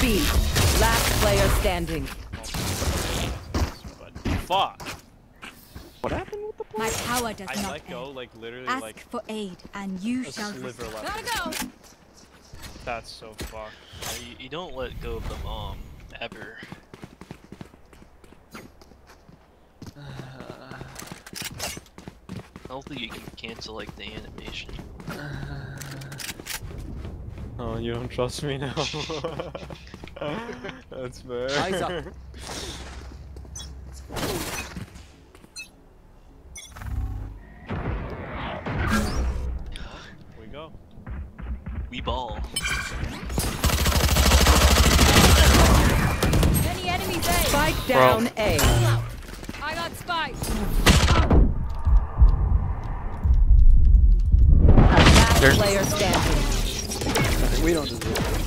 B. Last player standing. Fuck. What happened with the play? My power does not let go, like literally ask like for aid and you shall resist. Gotta go. That's so fucked. You don't let go of the bomb ever. I don't think you can cancel like the animation. Oh, you don't trust me now. That's fair. Eyes up. Here we go. We ball. Any enemies A. Spike down bro. A. I got spiked. There's... Player standing. We don't deserve it.